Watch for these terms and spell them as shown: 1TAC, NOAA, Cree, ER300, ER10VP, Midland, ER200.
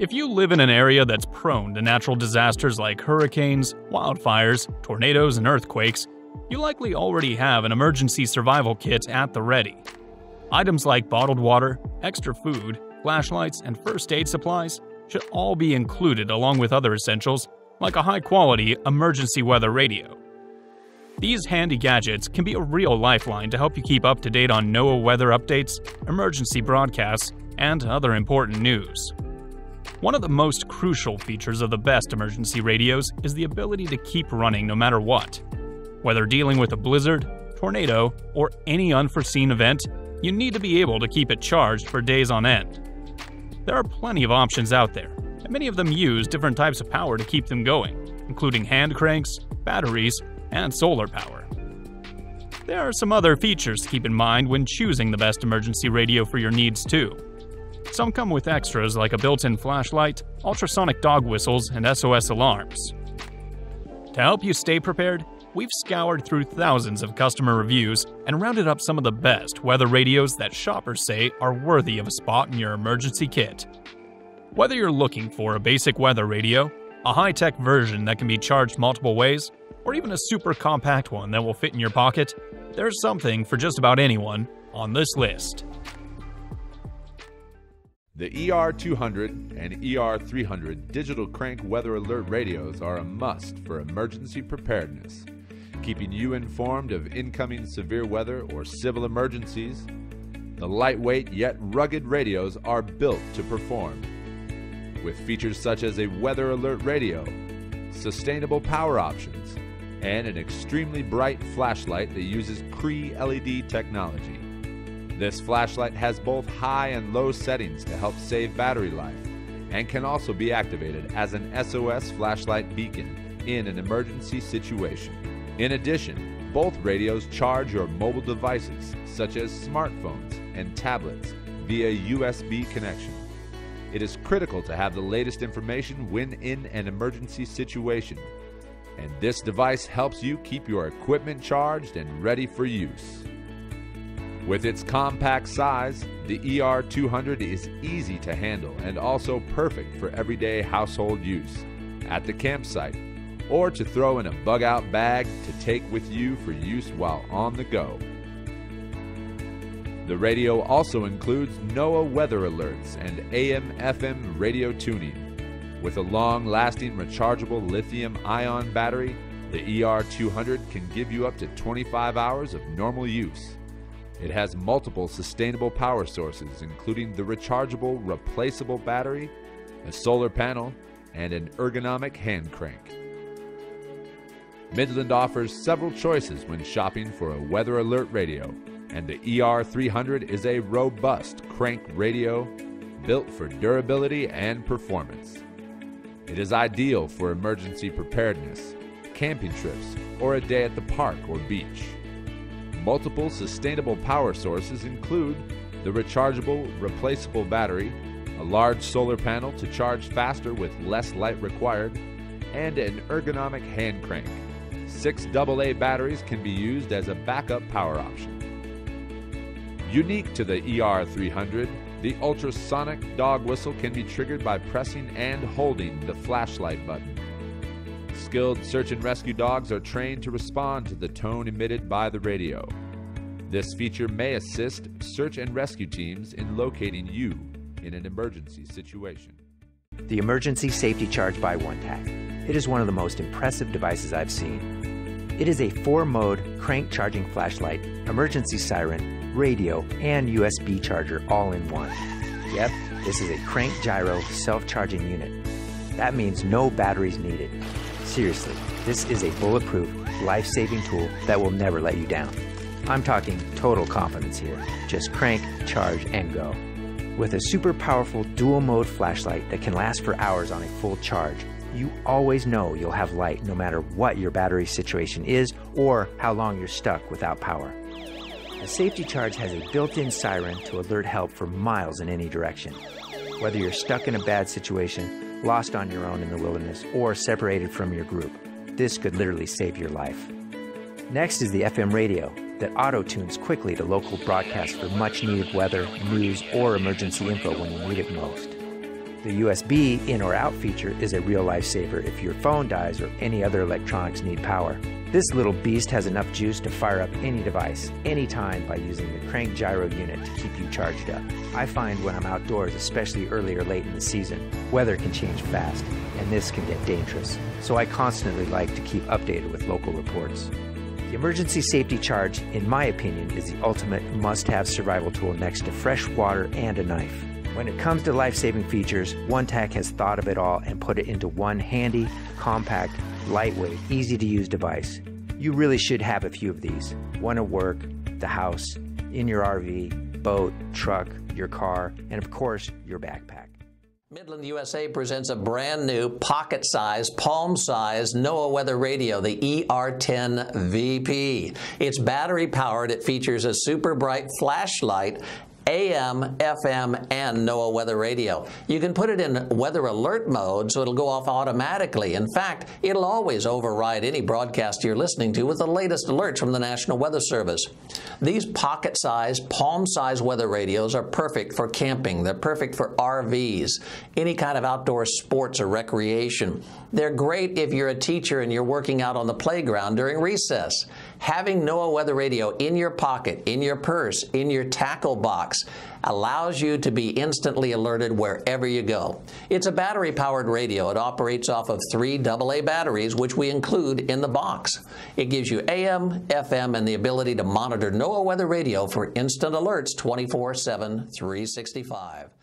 If you live in an area that's prone to natural disasters like hurricanes, wildfires, tornadoes, and earthquakes, you likely already have an emergency survival kit at the ready. Items like bottled water, extra food, flashlights, and first aid supplies should all be included along with other essentials like a high-quality emergency weather radio. These handy gadgets can be a real lifeline to help you keep up to date on NOAA weather updates, emergency broadcasts, and other important news. One of the most crucial features of the best emergency radios is the ability to keep running no matter what. Whether dealing with a blizzard, tornado, or any unforeseen event, you need to be able to keep it charged for days on end. There are plenty of options out there, and many of them use different types of power to keep them going, including hand cranks, batteries, and solar power. There are some other features to keep in mind when choosing the best emergency radio for your needs too. Some come with extras like a built-in flashlight, ultrasonic dog whistles, and SOS alarms. To help you stay prepared, we've scoured through thousands of customer reviews and rounded up some of the best weather radios that shoppers say are worthy of a spot in your emergency kit. Whether you're looking for a basic weather radio, a high-tech version that can be charged multiple ways, or even a super compact one that will fit in your pocket, there's something for just about anyone on this list. The ER200 and ER300 digital crank weather alert radios are a must for emergency preparedness, keeping you informed of incoming severe weather or civil emergencies. The lightweight yet rugged radios are built to perform, with features such as a weather alert radio, sustainable power options, and an extremely bright flashlight that uses Cree LED technology. This flashlight has both high and low settings to help save battery life, and can also be activated as an SOS flashlight beacon in an emergency situation. In addition, both radios charge your mobile devices, such as smartphones and tablets, via USB connection. It is critical to have the latest information when in an emergency situation, and this device helps you keep your equipment charged and ready for use. With its compact size, the ER200 is easy to handle and also perfect for everyday household use, at the campsite, or to throw in a bug-out bag to take with you for use while on the go. The radio also includes NOAA weather alerts and AM/FM radio tuning. With a long-lasting rechargeable lithium-ion battery, the ER200 can give you up to 25 hours of normal use. It has multiple sustainable power sources, including the rechargeable replaceable battery, a solar panel, and an ergonomic hand crank. Midland offers several choices when shopping for a weather alert radio, and the ER300 is a robust crank radio built for durability and performance. It is ideal for emergency preparedness, camping trips, or a day at the park or beach. Multiple sustainable power sources include the rechargeable, replaceable battery, a large solar panel to charge faster with less light required, and an ergonomic hand crank. 6 AA batteries can be used as a backup power option. Unique to the ER300, the ultrasonic dog whistle can be triggered by pressing and holding the flashlight button. Skilled search and rescue dogs are trained to respond to the tone emitted by the radio. This feature may assist search and rescue teams in locating you in an emergency situation. The Emergency Safety Charge by 1TAC. It is one of the most impressive devices I've seen. It is a 4-mode crank charging flashlight, emergency siren, radio, and USB charger all in one. Yep, this is a crank gyro self-charging unit. That means no batteries needed. Seriously, this is a bulletproof, life-saving tool that will never let you down. I'm talking total confidence here. Just crank, charge, and go. With a super powerful dual-mode flashlight that can last for hours on a full charge, you always know you'll have light no matter what your battery situation is or how long you're stuck without power. The Safety Charge has a built-in siren to alert help for miles in any direction. Whether you're stuck in a bad situation, lost on your own in the wilderness, or separated from your group, this could literally save your life. Next is the FM radio that auto-tunes quickly to local broadcasts for much-needed weather, news, or emergency info when you need it most. The USB in or out feature is a real lifesaver if your phone dies or any other electronics need power. This little beast has enough juice to fire up any device, anytime by using the crank gyro unit to keep you charged up. I find when I'm outdoors, especially early or late in the season, weather can change fast, and this can get dangerous. So I constantly like to keep updated with local reports. The emergency safety charge, in my opinion, is the ultimate must-have survival tool next to fresh water and a knife. When it comes to life-saving features, 1TAC has thought of it all and put it into one handy, compact, lightweight, easy-to-use device. You really should have a few of these. One at work, the house, in your RV, boat, truck, your car, and of course, your backpack. Midland, USA presents a brand new pocket-sized, palm-sized NOAA weather radio, the ER10VP. It's battery-powered. It features a super bright flashlight, AM, FM, and NOAA weather radio. You can put it in weather alert mode so it'll go off automatically. In fact, it'll always override any broadcast you're listening to with the latest alerts from the National Weather Service. These pocket-sized, palm-sized weather radios are perfect for camping. They're perfect for RVs, any kind of outdoor sports or recreation. They're great if you're a teacher and you're working out on the playground during recess. Having NOAA weather radio in your pocket, in your purse, in your tackle box, allows you to be instantly alerted wherever you go. It's a battery-powered radio. It operates off of 3 AA batteries, which we include in the box. It gives you AM, FM, and the ability to monitor NOAA weather radio for instant alerts 24/7, 365.